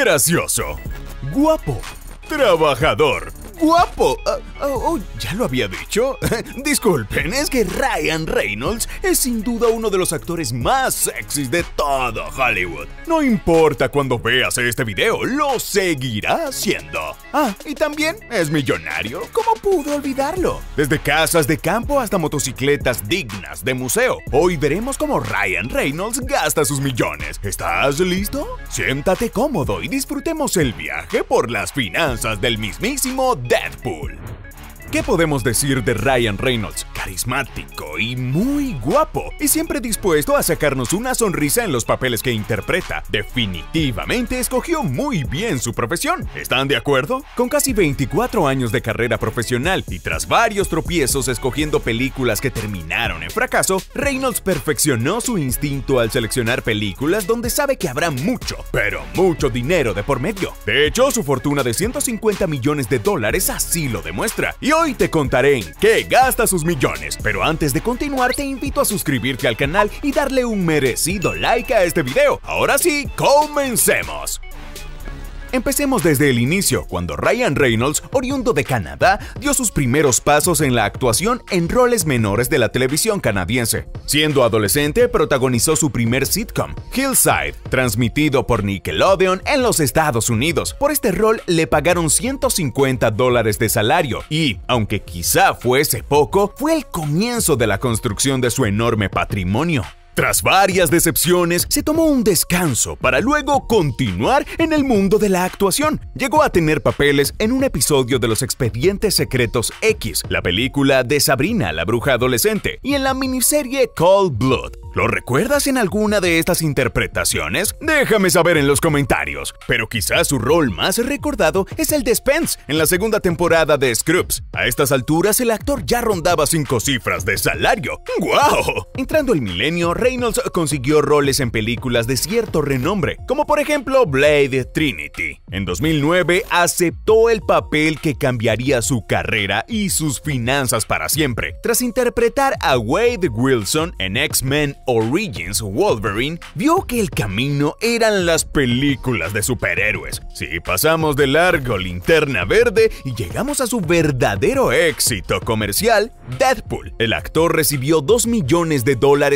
gracioso, guapo, trabajador, guapo. ¿Ya lo había dicho? Disculpen, es que Ryan Reynolds es sin duda uno de los actores más sexys de todo Hollywood. No importa cuando veas este video, lo seguirá haciendo. Ah, y también es millonario. ¿Cómo pudo olvidarlo? Desde casas de campo hasta motocicletas dignas de museo. Hoy veremos cómo Ryan Reynolds gasta sus millones. ¿Estás listo? Siéntate cómodo y disfrutemos el viaje por las finanzas del mismísimo Deadpool. ¿Qué podemos decir de Ryan Reynolds? Carismático y muy guapo, y siempre dispuesto a sacarnos una sonrisa en los papeles que interpreta. Definitivamente escogió muy bien su profesión, ¿están de acuerdo? Con casi 24 años de carrera profesional y tras varios tropiezos escogiendo películas que terminaron en fracaso, Reynolds perfeccionó su instinto al seleccionar películas donde sabe que habrá mucho, pero mucho dinero de por medio. De hecho, su fortuna de 150 millones de dólares así lo demuestra, y hoy te contaré en qué gasta sus millones. Pero antes de continuar, te invito a suscribirte al canal y darle un merecido like a este video. Ahora sí, comencemos. Empecemos desde el inicio, cuando Ryan Reynolds, oriundo de Canadá, dio sus primeros pasos en la actuación en roles menores de la televisión canadiense. Siendo adolescente, protagonizó su primer sitcom, Hillside, transmitido por Nickelodeon en los Estados Unidos. Por este rol le pagaron $150 de salario y, aunque quizá fuese poco, fue el comienzo de la construcción de su enorme patrimonio. Tras varias decepciones, se tomó un descanso para luego continuar en el mundo de la actuación. Llegó a tener papeles en un episodio de Los Expedientes Secretos X, la película de Sabrina, la bruja adolescente, y en la miniserie Cold Blood. ¿Lo recuerdas en alguna de estas interpretaciones? Déjame saber en los comentarios. Pero quizás su rol más recordado es el de Spence en la segunda temporada de Scrubs. A estas alturas, el actor ya rondaba 5 cifras de salario. ¡Guau! Entrando el milenio, Reynolds consiguió roles en películas de cierto renombre, como por ejemplo Blade Trinity. En 2009 aceptó el papel que cambiaría su carrera y sus finanzas para siempre, tras interpretar a Wade Wilson en X-Men Origins Wolverine. Vio que el camino eran las películas de superhéroes. Si pasamos de largo Linterna Verde y llegamos a su verdadero éxito comercial, Deadpool. El actor recibió $2 millones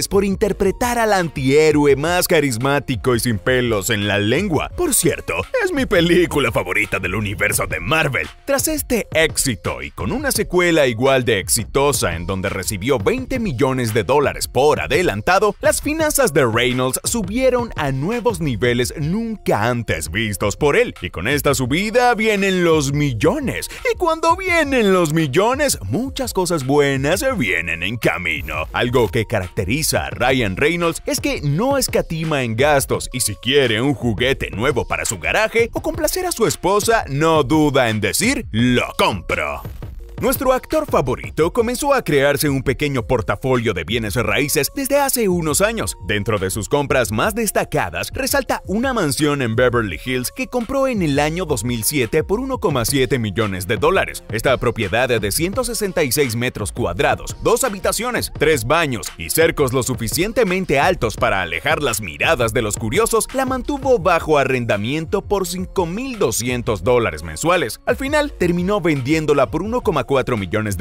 por interpretar al antihéroe más carismático y sin pelos en la lengua. Por cierto, es mi película favorita del universo de Marvel. Tras este éxito y con una secuela igual de exitosa en donde recibió $20 millones por adelantado, las finanzas de Reynolds subieron a nuevos niveles nunca antes vistos por él. Y con esta subida vienen los millones. Y cuando vienen los millones, muchas cosas buenas vienen en camino. Algo que caracteriza a Ryan Reynolds es que no escatima en gastos, y si quiere un juguete nuevo para su garaje o complacer a su esposa, no duda en decir «lo compro». Nuestro actor favorito comenzó a crearse un pequeño portafolio de bienes raíces desde hace unos años. Dentro de sus compras más destacadas, resalta una mansión en Beverly Hills que compró en el año 2007 por $1,7 millones. Esta propiedad de 166 metros cuadrados, 2 habitaciones, 3 baños y cercos lo suficientemente altos para alejar las miradas de los curiosos, la mantuvo bajo arrendamiento por $5,200 mensuales. Al final, terminó vendiéndola por $1,4 millones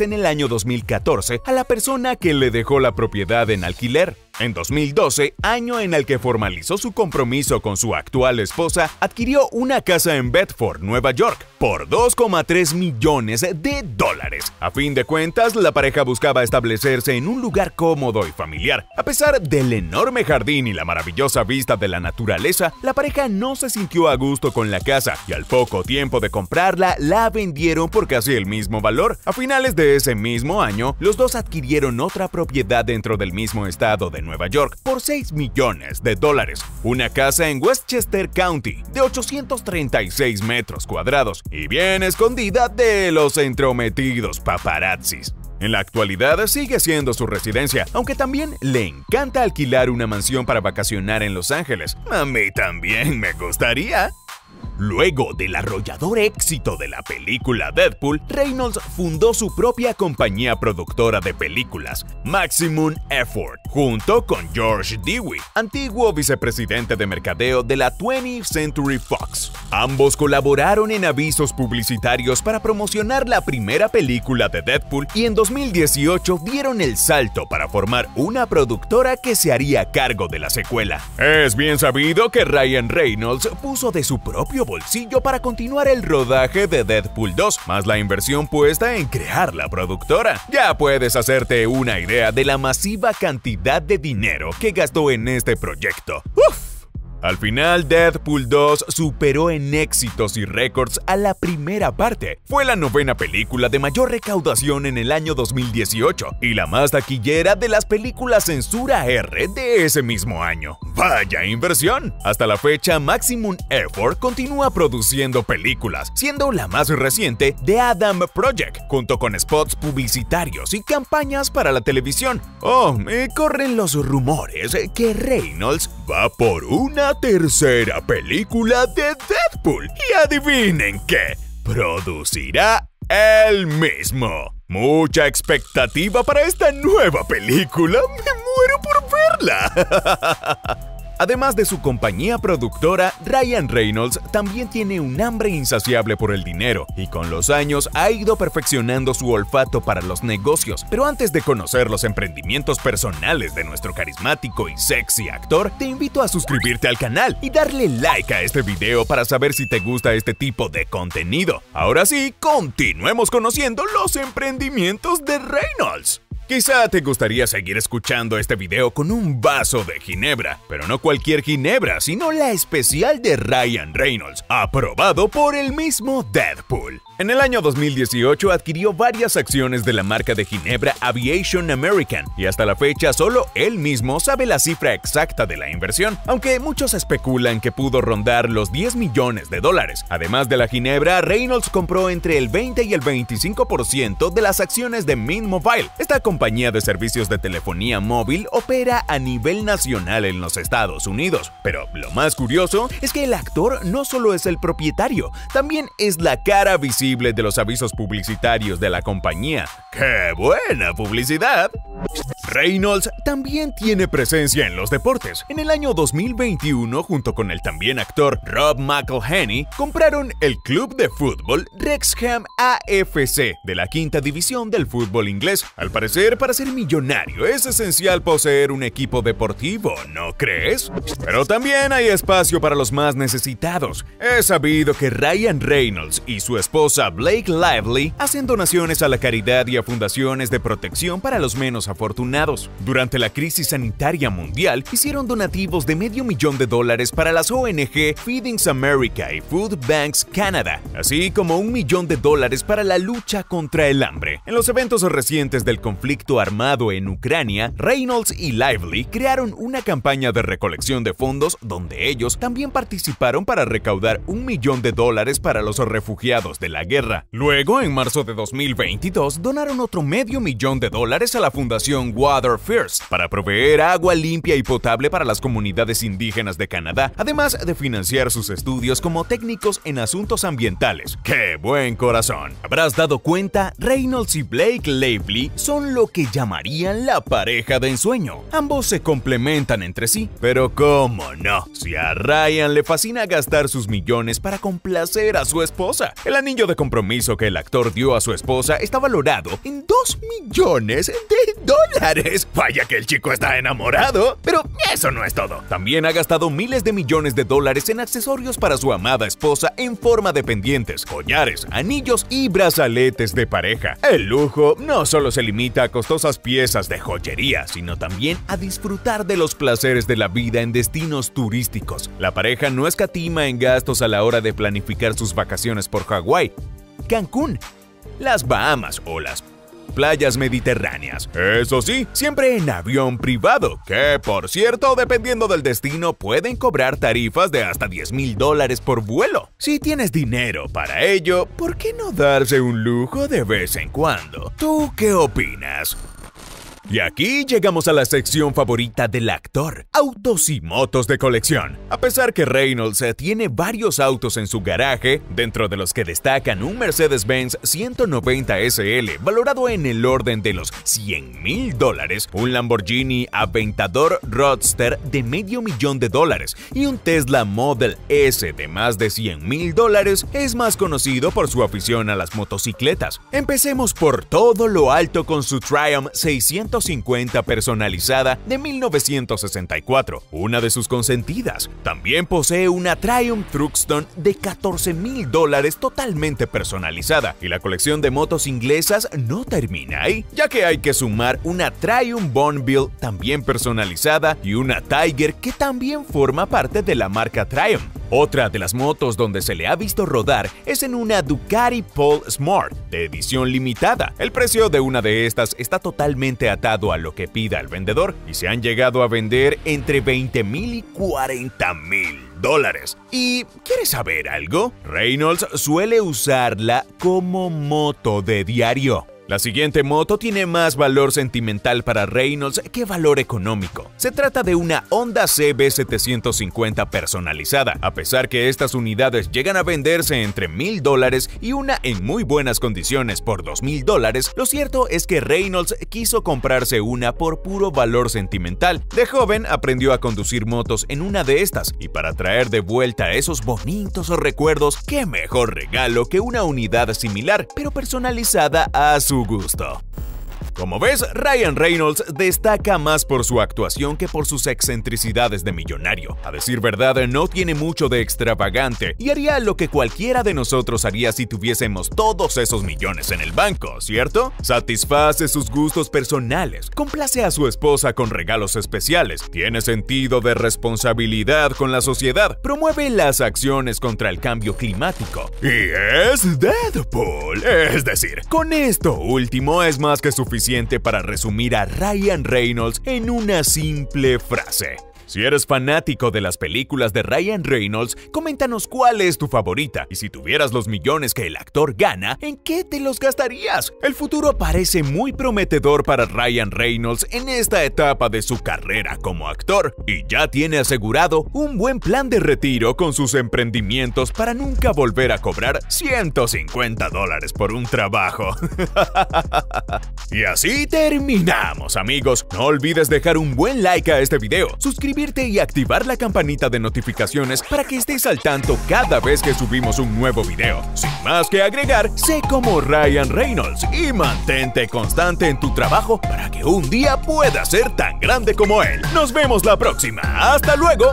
en el año 2014 a la persona que le dejó la propiedad en alquiler. En 2012, año en el que formalizó su compromiso con su actual esposa, adquirió una casa en Bedford, Nueva York, por $2,3 millones. A fin de cuentas, la pareja buscaba establecerse en un lugar cómodo y familiar. A pesar del enorme jardín y la maravillosa vista de la naturaleza, la pareja no se sintió a gusto con la casa y al poco tiempo de comprarla, la vendieron por casi el mismo valor. A finales de ese mismo año, los dos adquirieron otra propiedad dentro del mismo estado de Nueva York por $6 millones, una casa en Westchester County de 836 metros cuadrados y bien escondida de los entrometidos paparazzis. En la actualidad sigue siendo su residencia, aunque también le encanta alquilar una mansión para vacacionar en Los Ángeles. A mí también me gustaría. Luego del arrollador éxito de la película Deadpool, Reynolds fundó su propia compañía productora de películas, Maximum Effort, junto con George Dewey, antiguo vicepresidente de mercadeo de la 20th Century Fox. Ambos colaboraron en avisos publicitarios para promocionar la primera película de Deadpool y en 2018 dieron el salto para formar una productora que se haría cargo de la secuela. Es bien sabido que Ryan Reynolds puso de su propio bolsillo para continuar el rodaje de Deadpool 2, más la inversión puesta en crear la productora. Ya puedes hacerte una idea de la masiva cantidad de dinero que gastó en este proyecto. ¡Uf! Al final, Deadpool 2 superó en éxitos y récords a la primera parte. Fue la novena película de mayor recaudación en el año 2018 y la más taquillera de las películas censura R de ese mismo año. ¡Vaya inversión! Hasta la fecha, Maximum Effort continúa produciendo películas, siendo la más reciente The Adam Project, junto con spots publicitarios y campañas para la televisión. Oh, corren los rumores que Reynolds va por una tercera película de Deadpool. Y adivinen qué, producirá él mismo. Mucha expectativa para esta nueva película, me muero por verla. Además de su compañía productora, Ryan Reynolds también tiene un hambre insaciable por el dinero y con los años ha ido perfeccionando su olfato para los negocios. Pero antes de conocer los emprendimientos personales de nuestro carismático y sexy actor, te invito a suscribirte al canal y darle like a este video para saber si te gusta este tipo de contenido. Ahora sí, continuemos conociendo los emprendimientos de Reynolds. Quizá te gustaría seguir escuchando este video con un vaso de ginebra, pero no cualquier ginebra, sino la especial de Ryan Reynolds, aprobado por el mismo Deadpool. En el año 2018 adquirió varias acciones de la marca de ginebra Aviation American y hasta la fecha solo él mismo sabe la cifra exacta de la inversión, aunque muchos especulan que pudo rondar los $10 millones. Además de la ginebra, Reynolds compró entre el 20 y el 25% de las acciones de Mint Mobile. Esta compañía de servicios de telefonía móvil opera a nivel nacional en los Estados Unidos. Pero lo más curioso es que el actor no solo es el propietario, también es la cara visible de los avisos publicitarios de la compañía. ¡Qué buena publicidad! Reynolds también tiene presencia en los deportes. En el año 2021, junto con el también actor Rob McElhenney, compraron el club de fútbol Wrexham AFC de la quinta división del fútbol inglés. Al parecer, para ser millonario es esencial poseer un equipo deportivo, ¿no crees? Pero también hay espacio para los más necesitados. Es sabido que Ryan Reynolds y su esposa Blake Lively hacen donaciones a la caridad y a fundaciones de protección para los menos afortunados. Durante la crisis sanitaria mundial, hicieron donativos de $500,000 para las ONG Feeding America y Food Banks Canada, así como $1 millón para la lucha contra el hambre. En los eventos recientes del conflicto armado en Ucrania, Reynolds y Lively crearon una campaña de recolección de fondos donde ellos también participaron para recaudar $1 millón para los refugiados de la guerra. Luego, en marzo de 2022, donaron otro $500,000 a la fundación Water First para proveer agua limpia y potable para las comunidades indígenas de Canadá, además de financiar sus estudios como técnicos en asuntos ambientales. ¡Qué buen corazón! Habrás dado cuenta, Reynolds y Blake Lively son lo que llamarían la pareja de ensueño. Ambos se complementan entre sí, pero ¿cómo no? Si a Ryan le fascina gastar sus millones para complacer a su esposa. El anillo de compromiso que el actor dio a su esposa está valorado en $2 millones. Vaya que el chico está enamorado, pero eso no es todo. También ha gastado miles de millones de dólares en accesorios para su amada esposa en forma de pendientes, collares, anillos y brazaletes de pareja. El lujo no solo se limita a costosas piezas de joyería, sino también a disfrutar de los placeres de la vida en destinos turísticos. La pareja no escatima en gastos a la hora de planificar sus vacaciones por Hawái, Cancún, las Bahamas o las playas mediterráneas. Eso sí, siempre en avión privado, que por cierto, dependiendo del destino, pueden cobrar tarifas de hasta $10,000 por vuelo. Si tienes dinero para ello, ¿por qué no darse un lujo de vez en cuando? ¿Tú qué opinas? Y aquí llegamos a la sección favorita del actor, autos y motos de colección. A pesar que Reynolds tiene varios autos en su garaje, dentro de los que destacan un Mercedes-Benz 190 SL valorado en el orden de los $100,000, un Lamborghini Aventador Roadster de $500,000 y un Tesla Model S de más de $100,000, es más conocido por su afición a las motocicletas. Empecemos por todo lo alto con su Triumph 650 personalizada de 1964, una de sus consentidas. También posee una Triumph Truxton de $14,000 totalmente personalizada, y la colección de motos inglesas no termina ahí, ya que hay que sumar una Triumph Bonneville también personalizada y una Tiger que también forma parte de la marca Triumph. Otra de las motos donde se le ha visto rodar es en una Ducati Paul Smart de edición limitada. El precio de una de estas está totalmente atado a lo que pida el vendedor y se han llegado a vender entre $20,000 y $40,000. ¿Y quieres saber algo? Reynolds suele usarla como moto de diario. La siguiente moto tiene más valor sentimental para Reynolds que valor económico. Se trata de una Honda CB750 personalizada. A pesar que estas unidades llegan a venderse entre $1,000 y una en muy buenas condiciones por $2,000, lo cierto es que Reynolds quiso comprarse una por puro valor sentimental. De joven aprendió a conducir motos en una de estas, y para traer de vuelta esos bonitos recuerdos, qué mejor regalo que una unidad similar, pero personalizada a su gusto. Como ves, Ryan Reynolds destaca más por su actuación que por sus excentricidades de millonario. A decir verdad, no tiene mucho de extravagante y haría lo que cualquiera de nosotros haría si tuviésemos todos esos millones en el banco, ¿cierto? Satisface sus gustos personales, complace a su esposa con regalos especiales, tiene sentido de responsabilidad con la sociedad, promueve las acciones contra el cambio climático. Y es Deadpool, es decir, con esto último es más que suficiente para resumir a Ryan Reynolds en una simple frase. Si eres fanático de las películas de Ryan Reynolds, coméntanos cuál es tu favorita, y si tuvieras los millones que el actor gana, ¿en qué te los gastarías? El futuro parece muy prometedor para Ryan Reynolds en esta etapa de su carrera como actor, y ya tiene asegurado un buen plan de retiro con sus emprendimientos para nunca volver a cobrar $150 por un trabajo. Y así terminamos, amigos. No olvides dejar un buen like a este video, suscribirte y activar la campanita de notificaciones para que estés al tanto cada vez que subimos un nuevo video. Sin más que agregar, sé como Ryan Reynolds y mantente constante en tu trabajo para que un día puedas ser tan grande como él. Nos vemos la próxima. ¡Hasta luego!